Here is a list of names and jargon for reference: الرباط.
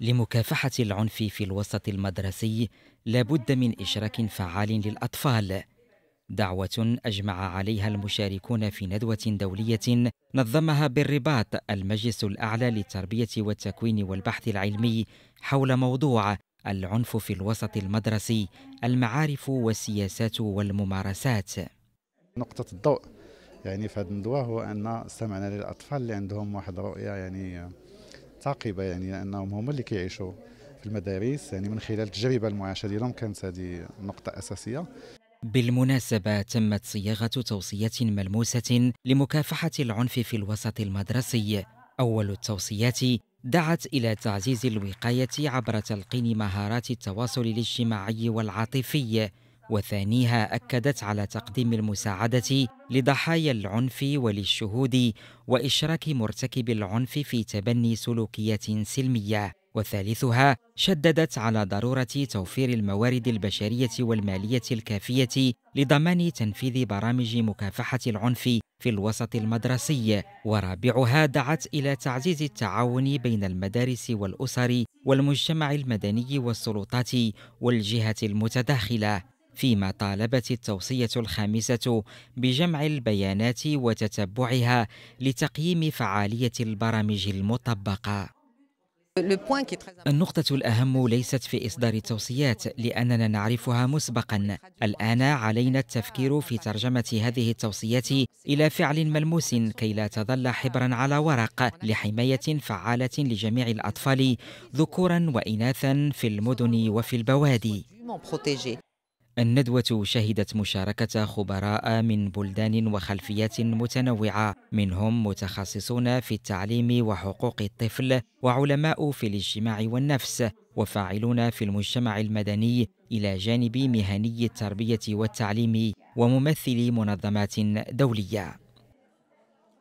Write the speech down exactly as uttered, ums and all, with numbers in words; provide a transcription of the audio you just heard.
لمكافحة العنف في الوسط المدرسي لابد من إشراك فعال للأطفال، دعوة أجمع عليها المشاركون في ندوة دولية نظمها بالرباط المجلس الأعلى للتربية والتكوين والبحث العلمي حول موضوع العنف في الوسط المدرسي، المعارف والسياسات والممارسات. نقطة الضوء يعني في هذه الندوة هو أن استمعنا للأطفال اللي عندهم واحد رؤية يعني ثاقبة، يعني لأنهم هم اللي كيعيشوا في المدارس يعني من خلال التجربة المعاشة ديالهم، كانت هذه نقطة أساسية. بالمناسبة تمت صياغة توصية ملموسة لمكافحة العنف في الوسط المدرسي. أول التوصيات دعت إلى تعزيز الوقاية عبر تلقين مهارات التواصل الاجتماعي والعاطفي، وثانيها أكدت على تقديم المساعدة لضحايا العنف وللشهود وإشراك مرتكب العنف في تبني سلوكيات سلمية، وثالثها شددت على ضرورة توفير الموارد البشرية والمالية الكافية لضمان تنفيذ برامج مكافحة العنف في الوسط المدرسي، ورابعها دعت إلى تعزيز التعاون بين المدارس والأسر والمجتمع المدني والسلطات والجهة المتداخلة، فيما طالبت التوصية الخامسة بجمع البيانات وتتبعها لتقييم فعالية البرامج المطبقة. النقطة الأهم ليست في إصدار التوصيات لأننا نعرفها مسبقاً، الآن علينا التفكير في ترجمة هذه التوصيات إلى فعل ملموس كي لا تظل حبراً على ورق، لحماية فعالة لجميع الأطفال ذكوراً وإناثاً في المدن وفي البوادي. الندوة شهدت مشاركة خبراء من بلدان وخلفيات متنوعة، منهم متخصصون في التعليم وحقوق الطفل وعلماء في الاجتماع والنفس وفاعلون في المجتمع المدني، إلى جانب مهني التربية والتعليم وممثلي منظمات دولية.